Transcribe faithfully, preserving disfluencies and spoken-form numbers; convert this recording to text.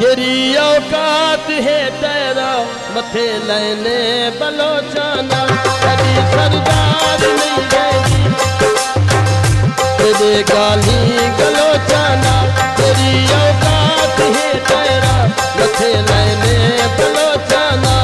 तेरी औकात है तेरा मथे लेने बलोचाना तेरी सरदार नहीं रहेगी तेरे गाली गलोचाना तेरी औकात है तेरा मथे लेने बलोचाना